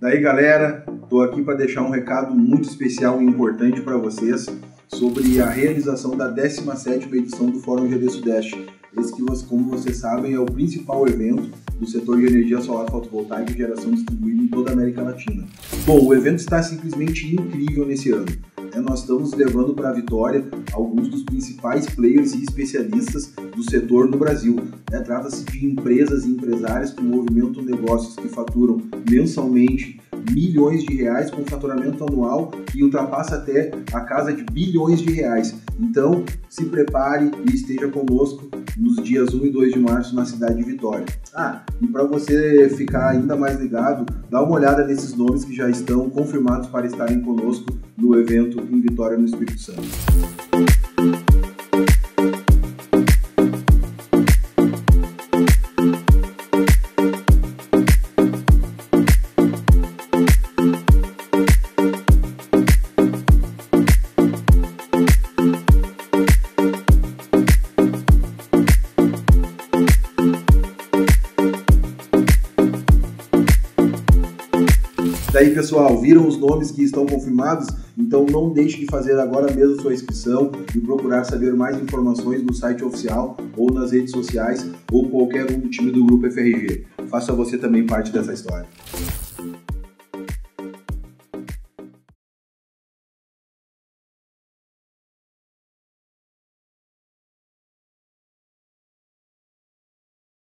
Daí, galera, estou aqui para deixar um recado muito especial e importante para vocês sobre a realização da 17ª edição do Fórum GD Sudeste. Esse que, como vocês sabem, é o principal evento do setor de energia solar fotovoltaica e geração distribuída em toda a América Latina. Bom, o evento está simplesmente incrível nesse ano. Nós estamos levando para a vitória alguns dos principais players e especialistas do setor no Brasil. Trata-se de empresas e empresários que movimentam negócios que faturam mensalmente milhões de reais, com faturamento anual e ultrapassa até a casa de bilhões de reais. Então, se prepare e esteja conosco nos dias 1 e 2 de março na cidade de Vitória. E para você ficar ainda mais ligado, dá uma olhada nesses nomes que já estão confirmados para estarem conosco no evento em Vitória, no Espírito Santo. Daí, pessoal, viram os nomes que estão confirmados? Então não deixe de fazer agora mesmo sua inscrição e procurar saber mais informações no site oficial ou nas redes sociais ou qualquer um do time do Grupo FRG. Faça você também parte dessa história.